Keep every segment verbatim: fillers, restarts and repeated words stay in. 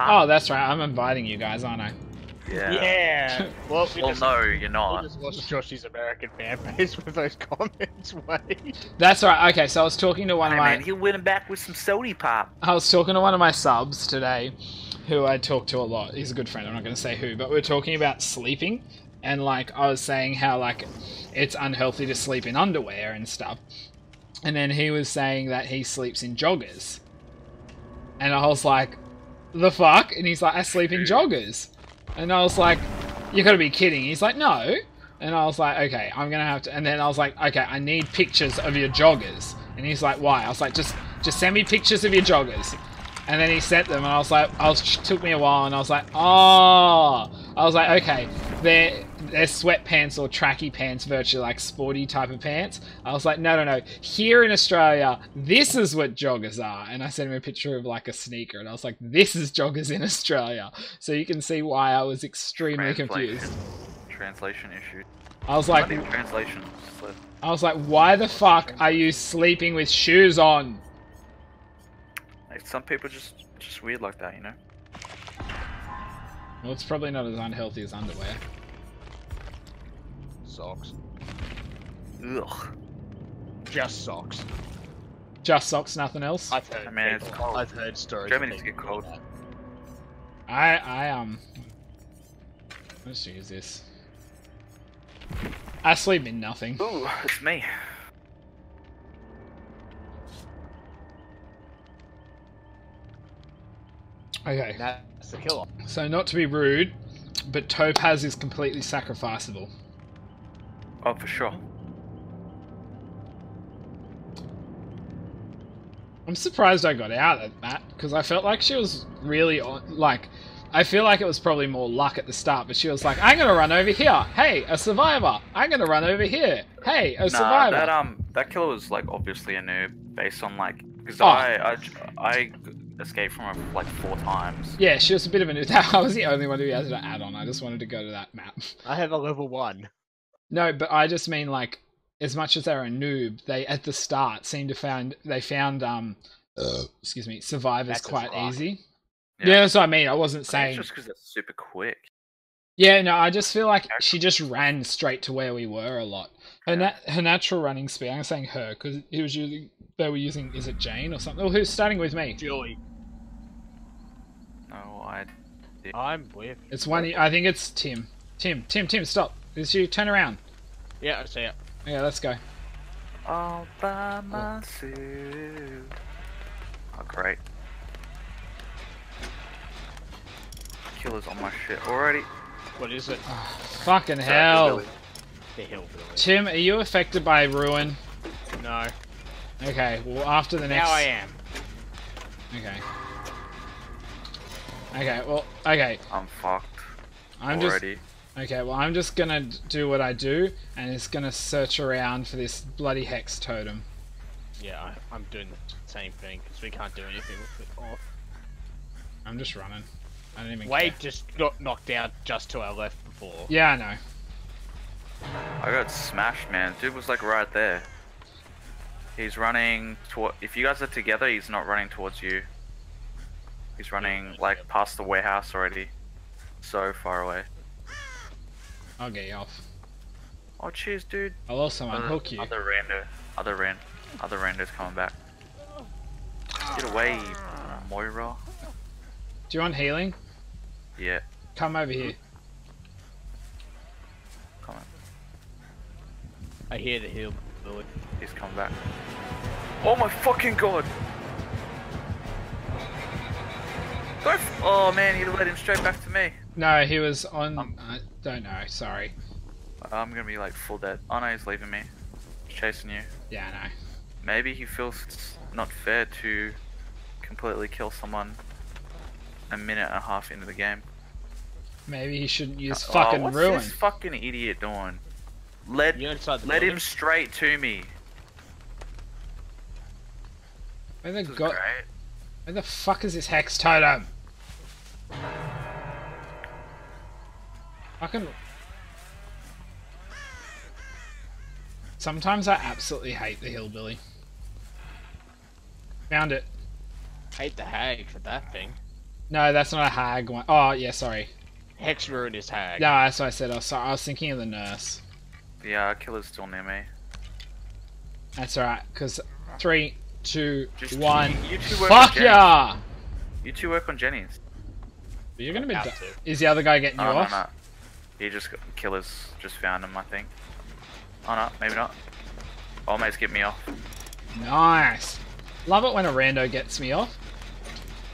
Huh? Oh, that's right. I'm inviting you guys, aren't I? Yeah. Yeah. Well, we well just, no, you're not. We just lost Joshy's American fan base with those comments, Wade. That's right. Okay, so I was talking to one hey, of my. Man, you win him back with some soda pop. I was talking to one of my subs today, who I talk to a lot. He's a good friend. I'm not going to say who, but we were talking about sleeping, and like I was saying how like it's unhealthy to sleep in underwear and stuff, and then he was saying that he sleeps in joggers, and I was like, the fuck? And he's like, I sleep in joggers. And I was like, you gotta be kidding. He's like, no. And I was like, okay, I'm gonna have to. And then I was like, okay, I need pictures of your joggers. And he's like, why? I was like, just just send me pictures of your joggers. And then he sent them, and I was like, I was, it took me a while, and I was like, oh. I was like, okay, they're, they're sweatpants or tracky pants, virtually like sporty type of pants. I was like, no, no, no. Here in Australia, this is what joggers are. And I sent him a picture of like a sneaker, and I was like, this is joggers in Australia. So you can see why I was extremely Translation. confused. Translation issue. I was like, translation. I was like, why the fuck are you sleeping with shoes on? Some people just just weird like that, you know. Well, it's probably not as unhealthy as underwear. Socks. Ugh. Just socks. Just socks, nothing else. I've heard. I mean, people, it's cold. I've heard stories. Germany's get cold. I I um. Let's use this. I sleep in nothing. Ooh, it's me. Okay. That's the killer. So, not to be rude, but Topaz is completely sacrificeable. Oh, for sure. I'm surprised I got out at that, because I felt like she was really on. Like, I feel like it was probably more luck at the start, but she was like, I'm gonna run over here! Hey, a survivor! I'm gonna run over here! Hey, a nah, survivor! That, um, that killer was, like, obviously a noob, based on, like. Because oh. I. I, I escaped from her like four times. Yeah, she was a bit of a noob. I was the only one who had an add-on. I just wanted to go to that map. I have a level one. No, but I just mean like, as much as they're a noob, they at the start seem to found they found um, uh, excuse me, survivors that's quite right. easy. Yeah. yeah, that's what I mean. I wasn't I saying it's just because they're super quick. Yeah, no, I just feel like she just ran straight to where we were a lot. Her, yeah. na her natural running speed. I'm saying her because it was using they were using is it Jane or something? Well, who's starting with me? Julie. No, I. Did. I'm with. It's one. I think it's Tim. Tim. Tim. Tim. Stop. It's you. Turn around. Yeah, I see it. Yeah, let's go. All by myself. Oh, great. Killer's on my shit already. What is it? Oh, fucking Sorry, hell. The hillbilly. Tim, are you affected by ruin? No. Okay. Well, after the next. Now I am. Okay. Okay, well, okay. I'm fucked. I'm already. Just, okay, well, I'm just gonna do what I do, and it's gonna search around for this bloody hex totem. Yeah, I, I'm doing the same thing, because we can't do anything with it off. I'm just running. I don't even Wade care. just got knocked out just to our left before. Yeah, I know. I got smashed, man. Dude was, like, right there. He's running toward. If you guys are together, he's not running towards you. He's running like past the warehouse already. So far away. I'll get you off. Oh cheers dude. I'll also unhook you. Other rando other rand other rando's coming back. Get away, Moira. Do you want healing? Yeah. Come over here. Come on. I hear the heal, Billy. He's coming back. Oh my fucking god! Go f oh man, he led him straight back to me. No, he was on. Um, I don't know. Sorry. I'm gonna be like full dead. Oh no, he's leaving me. He's chasing you. Yeah, I know. Maybe he feels it's not fair to completely kill someone a minute and a half into the game. Maybe he shouldn't use uh, fucking oh, what's ruin. What's this fucking idiot doing? Led led building? him straight to me. Where the god? Where the fuck is this hex totem? I can. Sometimes I absolutely hate the hillbilly. Found it. Hate the hag for that thing. No, that's not a hag one. Oh, yeah, sorry. Hex Ruin is hag. No, that's what I said. I was, I was thinking of the nurse. Yeah, killer's still near me. That's alright, because three, two, Just one. You, you two work Fuck on yeah! You two work on Jenny's. But you're gonna be. To. Is the other guy getting oh, you no, off? No, no. He just got, killers just found him, I think. Oh no, maybe not. Almost get me off. Nice. Love it when a rando gets me off.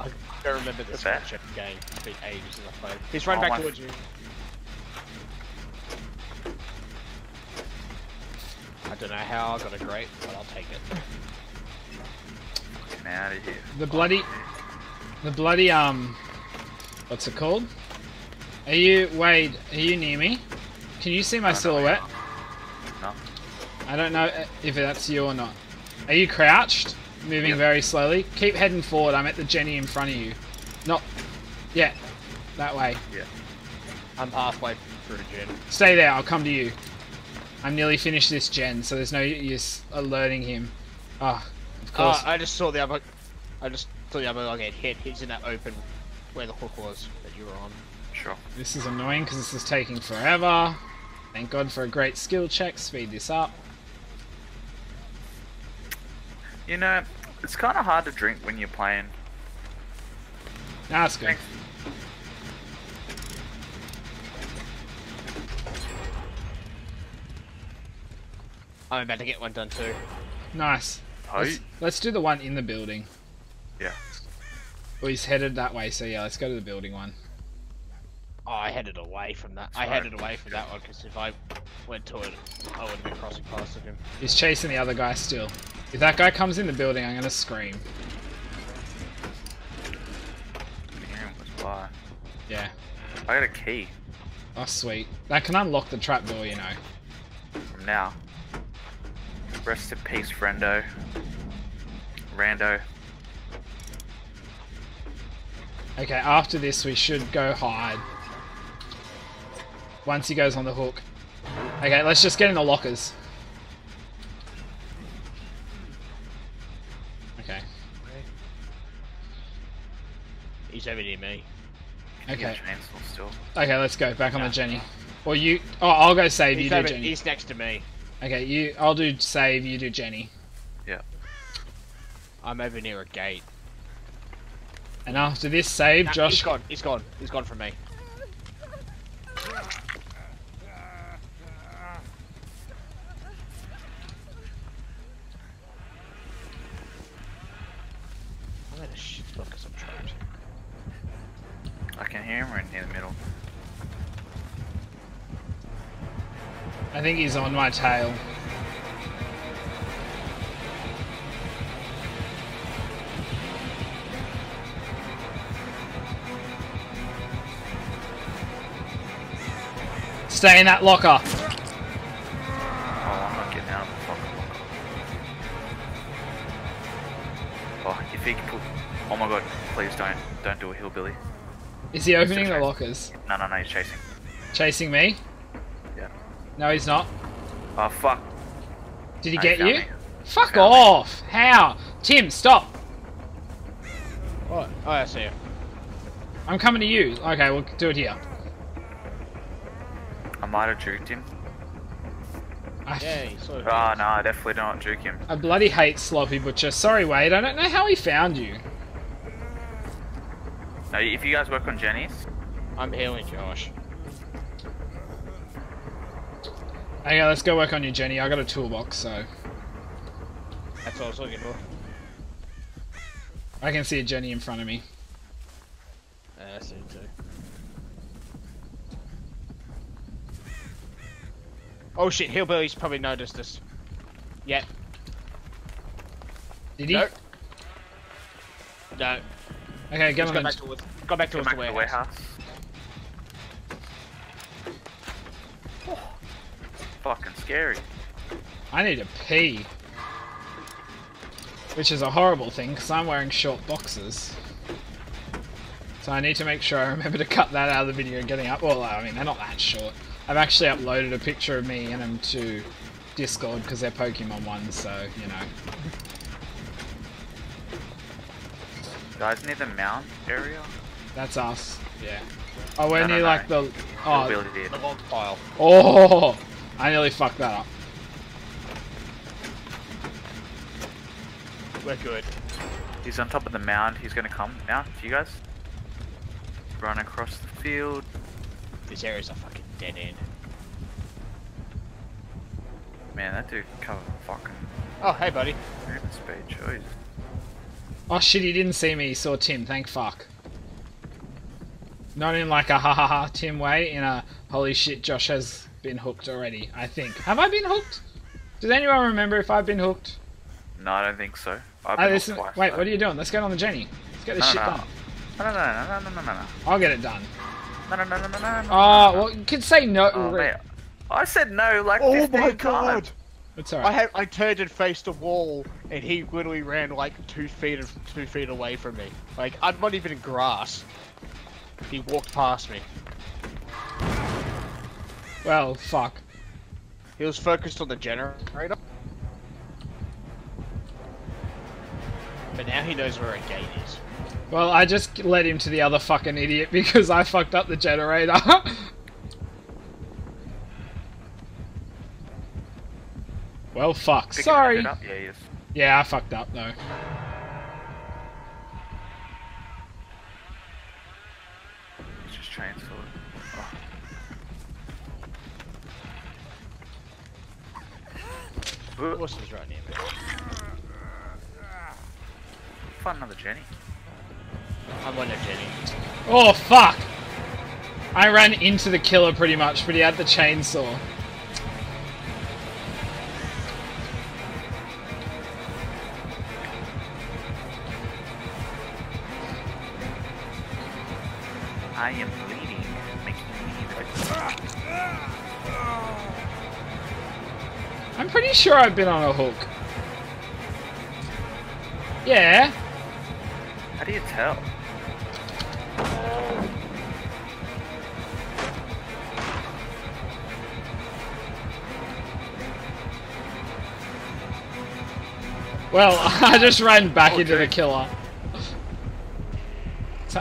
I don't remember this matchup game. It's been ages since I played. He's running oh, back towards you. I don't know how I got a great, but I'll take it. Get out of here. The bloody, the bloody um, what's it called? Are you Wade? Are you near me? Can you see my silhouette? No. I don't know if that's you or not. Are you crouched? Moving yep. very slowly. Keep heading forward. I'm at the Jenny in front of you. Not, yeah, that way. Yeah. I'm halfway through Jen. Stay there. I'll come to you. I'm nearly finished this Jen, so there's no use alerting him. Ah, oh, of course. Uh, I just saw the other. I just saw the other guy get hit. He's in that open where the hook was that you were on. Sure. This is annoying because this is taking forever. Thank God for a great skill check. Speed this up. You know, it's kind of hard to drink when you're playing. Nah, it's good. Thanks. I'm about to get one done too. Nice. Let's, let's do the one in the building. Yeah. Well, he's headed that way, so yeah, let's go to the building one. Oh, I headed away from that. Sorry. I headed away from that one because if I went to it, I would have been crossing paths with him. He's chasing the other guy still. If that guy comes in the building, I'm gonna scream. Damn, yeah. I got a key. Oh, sweet. That can unlock the trap door, you know. From now. Rest in peace, friendo. Rando. Okay, after this, we should go hide. Once he goes on the hook. Okay, let's just get in the lockers. Okay. He's over near me. Okay. Still. Okay, let's go back no. on the Jenny. Or you? Oh, I'll go save he's you. Over, do Jenny. He's next to me. Okay, you. I'll do save. You do Jenny. Yeah. I'm over near a gate. And after this save, nah, Josh. He's gone. He's gone. He's gone from me. I can hear him right near the middle. I think he's on my tail. Stay in that locker. Oh, I'm not getting out of the fucking locker. Oh, if he can pull... Oh my god, please don't. Don't do a hillbilly. Is he opening the lockers? No, no, no, he's chasing. Chasing me? Yeah. No, he's not. Oh, fuck. Did he no, get he you? Me. Fuck he off! Me. How? Tim, stop! What? Oh, I see him. I'm coming to you. Okay, we'll do it here. I might have juked him. I yeah, he sort of Oh, no, I definitely don't juke him. I bloody hate Sloppy Butcher. Sorry, Wade, I don't know how he found you. No, if you guys work on Jenny's, I'm healing Josh. Okay, let's go work on your Jenny. I got a toolbox, so. That's what I was looking for. I can see a Jenny in front of me. Yeah, I see it too. Oh shit, Hillbilly's probably noticed us. Yeah. Did he? Nope. No. Okay, go back to us. Go back to the warehouse. Oh, fucking scary. I need to pee, which is a horrible thing because I'm wearing short boxes. So I need to make sure I remember to cut that out of the video and getting up. Well, I mean, they're not that short. I've actually uploaded a picture of me in them to Discord because they're Pokemon ones, so you know. Guys near the mount area? That's us. Yeah. Oh, we're no, near no, like no. the... Oh, the log pile. Oh! I nearly fucked that up. We're good. He's on top of the mound. He's going to come now to you guys. Run across the field. This area's a fucking dead end. Man, that dude covered fucking... Oh, hey, buddy. Movement speed, choice. Oh shit, he didn't see me. He saw Tim. Thank fuck. Not in like a ha ha ha Tim way, in a holy shit Josh has been hooked already, I think. Have I been hooked? Does anyone remember if I've been hooked? No, I don't think so. I've been oh, hooked twice, wait, though. What are you doing? Let's get on the Jenny. Let's get this no, shit no. done. No, no, no, no, no, no, no. I'll get it done. No, no, no, no, no, no. Oh, well, you could say no. Oh, mate. I said no like oh this my god. Time. It's alright. I had I turned and faced a wall, and he literally ran like two feet of, two feet away from me. Like I'm not even in grass. He walked past me. Well, fuck. He was focused on the generator, but now he knows where a gate is. Well, I just led him to the other fucking idiot because I fucked up the generator. Well, fuck. Picking Sorry. Yeah, yes. yeah, I fucked up though. He's just trying to. Oh. The horse is right near me. Find another Jenny. I want a Jenny. Oh fuck! I ran into the killer pretty much, but he had the chainsaw. I am bleeding, making me like... I'm pretty sure I've been on a hook. Yeah. How do you tell? Well, I just ran back okay. into the killer.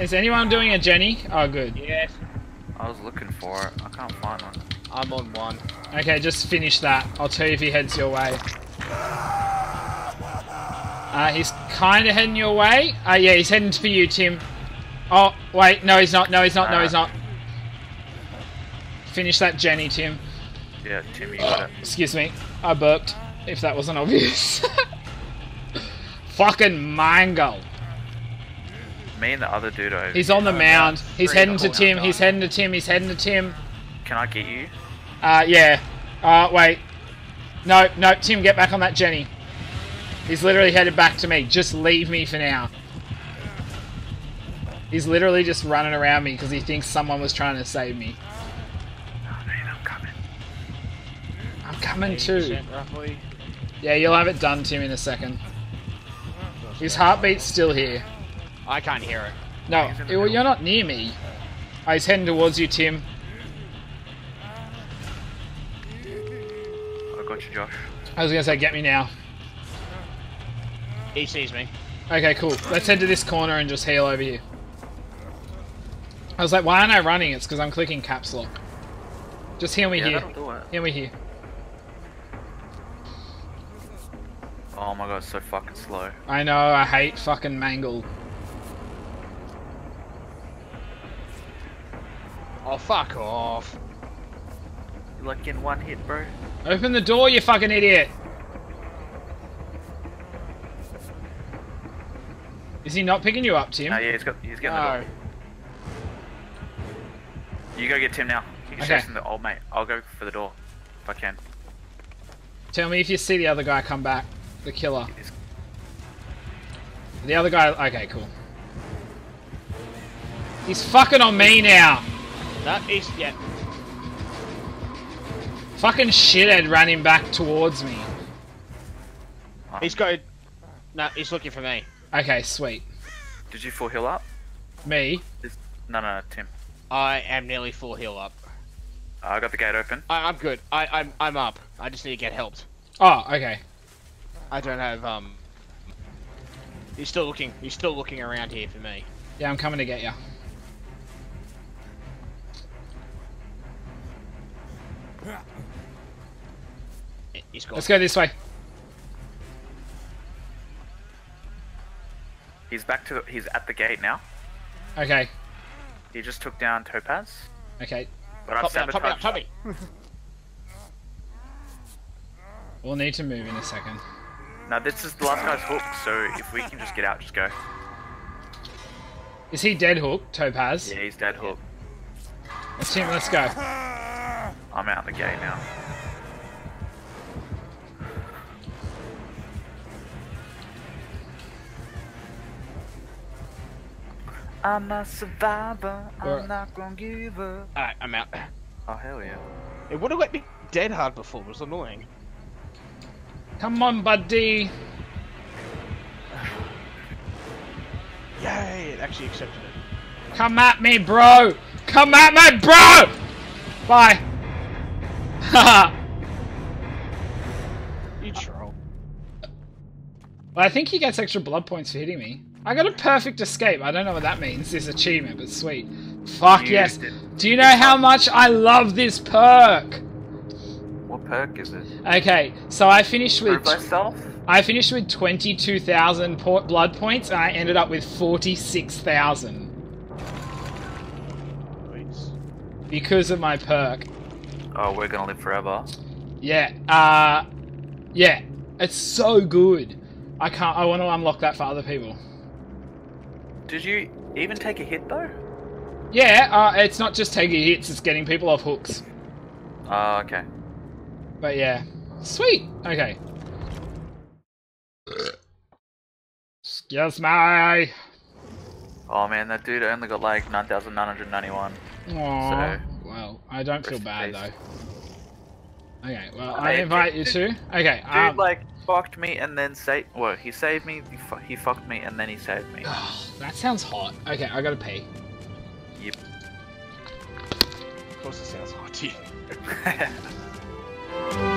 Is anyone doing a Jenny? Oh, good. Yes. I was looking for it. I can't find one. I'm on one. Okay, just finish that. I'll tell you if he heads your way. Uh, he's kind of heading your way. Uh, yeah, he's heading for you, Tim. Oh, wait. No, he's not. No, he's not. No, he's not. Finish that Jenny, Tim. Yeah, Tim, you got it. Excuse me. I burped, if that wasn't obvious. Fucking mango. Me and the other dude over. He's on the mound. He's heading to Tim. He's heading to Tim. He's heading to Tim. Can I get you? Uh, yeah. Uh, wait. No, no, Tim, get back on that Jenny. He's literally headed back to me. Just leave me for now. He's literally just running around me because he thinks someone was trying to save me. Oh, man, I'm coming. I'm coming too. Roughly. Yeah, you'll have it done, Tim, in a second. His heartbeat's still here. I can't hear it. No, it, you're not near me. Oh, he's heading towards you, Tim. I got you, Josh. I was going to say, get me now. He sees me. Okay, cool. Let's head to this corner and just heal over here. I was like, why aren't I running? It's because I'm clicking caps lock. Just heal me yeah, here. That'll do it. Heal me here. Oh my god, it's so fucking slow. I know, I hate fucking mangle. Oh, fuck off. You're like in one hit, bro. Open the door, you fucking idiot! Is he not picking you up, Tim? No, yeah, he's got, he's getting no. the door. You go get Tim now. He's okay. chasing the old mate. I'll go for the door, if I can. Tell me if you see the other guy come back. The killer. The other guy... Okay, cool. He's fucking on me now! That is yeah. Fucking shithead ran him back towards me. He's going. No, he's looking for me. Okay, sweet. Did you full heal up? Me? It's... No, no, no, Tim. I am nearly full heal up. Uh, I got the gate open. I, I'm good. I, I'm I'm up. I just need to get helped. Oh, okay. I don't have um. He's still looking. He's still looking around here for me. Yeah, I'm coming to get you. He's gone. Let's go this way. He's back to the, he's at the gate now. Okay. He just took down Topaz. Okay. But I've sabotaged him. We'll need to move in a second. Now this is the last guy's hook, so if we can just get out, just go. Is he dead hooked, Topaz? Yeah, he's dead hooked. Let's team, let's go. I'm out the gate now. I'm a survivor, I'm right. not gonna give up. Alright, I'm out. Oh, hell yeah. It would have let me dead hard before, it was annoying. Come on, buddy! Yay, it actually accepted it. Come at me, bro! Come at me, bro! Bye! Haha! You troll. Well, I think he gets extra blood points for hitting me. I got a perfect escape. I don't know what that means, this achievement, but sweet. Fuck you yes. Did. Do you know how much I love this perk? What perk is it? Okay, so I finished with myself? I finished with twenty-two thousand blood points and I ended up with forty-six thousand. Because of my perk. Oh, we're gonna live forever. Yeah, uh yeah. It's so good. I can't I wanna unlock that for other people. Did you even take a hit though? Yeah, uh, it's not just taking hits, it's getting people off hooks. Oh, uh, okay. But yeah. Sweet! Okay. Excuse me! Oh man, that dude only got like nine thousand nine hundred ninety-one. Aww. So, well, I don't feel bad though. Okay, well, I, I mean, invite dude, you to. Okay, dude, um, like, fucked me and then saved. Whoa, he saved me, he, fu he fucked me, and then he saved me. Oh, that sounds hot. Okay, I gotta pee. Yep. Of course, it sounds hot to you.